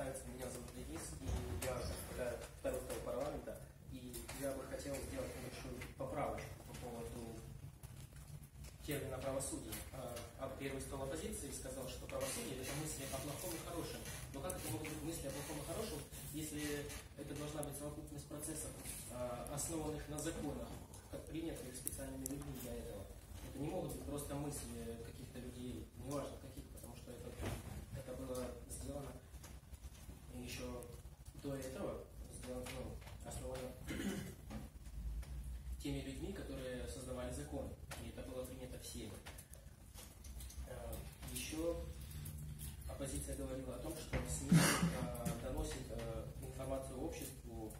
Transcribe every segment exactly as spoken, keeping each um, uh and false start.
представиться. Меня зовут Денис, и я представляю Пермского парламента. И я бы хотел сделать небольшую поправочку по поводу термина «правосудие». А первый стол оппозиции сказал, что правосудие – это мысли о плохом и хорошем. Но как это могут быть мысли о плохом и хорошем, если это должна быть совокупность процессов, основанных на законах, как принятых специальными людьми для этого? Это не могут быть просто мысли каких-то людей, неважно каких, потому что это, это было сделано еще до этого, сделано, ну, основано теми людьми, которые создавали закон, и это было принято всеми. Еще оппозиция говорила о том, что СМИ доносит информацию обществу,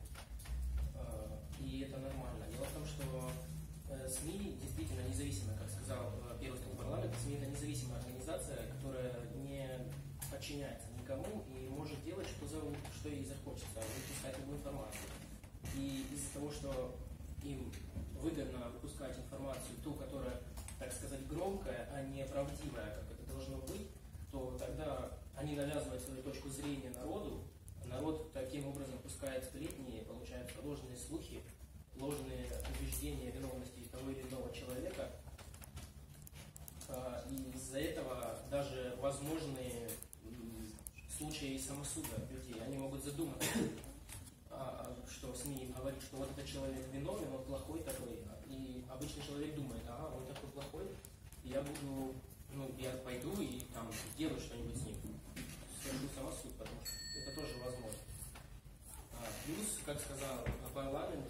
и это нормально. Дело в том, что СМИ действительно независимо, как сказал первый стол парламента, СМИ это независимая организация, которая не подчиняется никому и может делать, что, за, что ей захочется, выпускать любую информацию. И из-за того, что им выгодно выпускать информацию, ту, которая, так сказать, громкая, а не правдивая, как это должно быть, то тогда они навязывают свою точку зрения народу, народ таким образом пускает сплетни, получает ложные слухи, ложные убеждения виновности того или иного человека. И из-за этого даже возможные случаи самосуда людей, они могут задуматься, что СМИ им говорит, что вот этот человек виновен, он плохой такой. И обычный человек думает, а, он такой плохой, я буду, ну, я пойду и там делаю что-нибудь с ним. Схожу самосуд, потому что это тоже возможно. Плюс, как сказал парламент,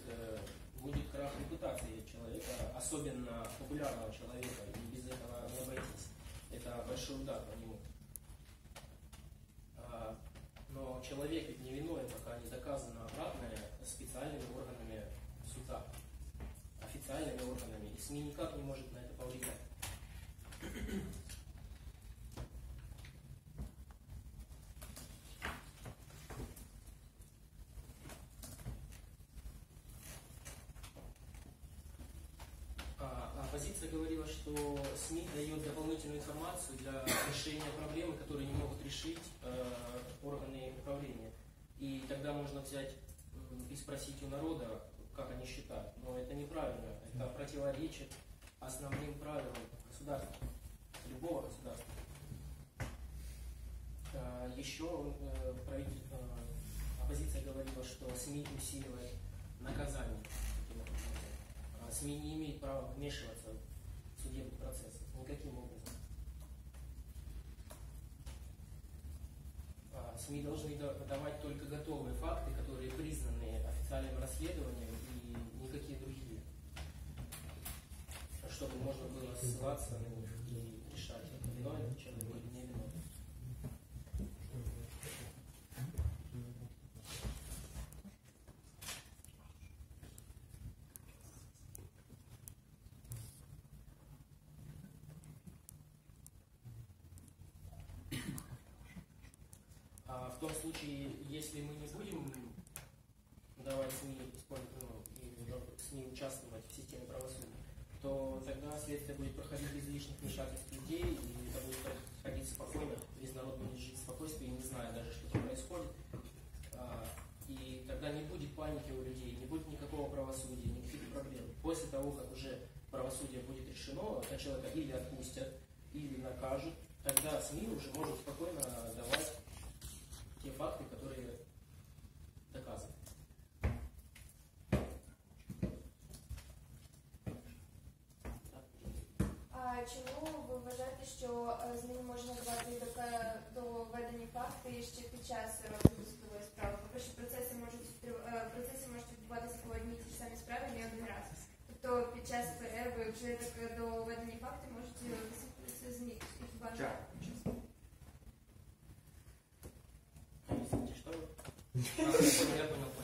будет крах репутации человека, особенно популярного человека, и без этого не обойтись. Это большой удар по нему. Но человек ведь не виновен, пока не доказано обратное специальными органами суда, официальными органами, и СМИ никак не может на это повлиять. Оппозиция говорила, что СМИ дает дополнительную информацию для решения проблемы, которые не могут решить э, органы управления. И тогда можно взять и спросить у народа, как они считают. Но это неправильно, это противоречит основным правилам государства, любого государства. Э, еще э, правитель, э, оппозиция говорила, что СМИ усиливает наказание. СМИ не имеет права вмешиваться в судебный процесс никаким образом. СМИ должны давать только готовые факты, которые признаны официальным расследованием, и никакие другие, чтобы можно было ссылаться на них и решать, это виновен человек или не виновен. В том случае, если мы не будем давать СМИ, ну, СМИ участвовать в системе правосудия, то тогда следствие будет проходить без лишних вмешательств людей, и это будет проходить спокойно, весь народ будет жить в спокойствии, не зная даже, что там происходит. И тогда не будет паники у людей, не будет никакого правосудия, никаких проблем. После того, как уже правосудие будет решено, то человека или отпустят, или накажут, тогда СМИ уже может спокойно давать те факты, которые доказаны. А чому ви вважаете, що СМІ можна давати доведені факти ще під час розгляду судової справи? По-перше, процеси можуть процеси можуть відбуватися по одній ті ж самі справи не один раз. Тобто під час перерви вже так доведені факти можуть висвітлюватися ЗМІ. Что? Я понял.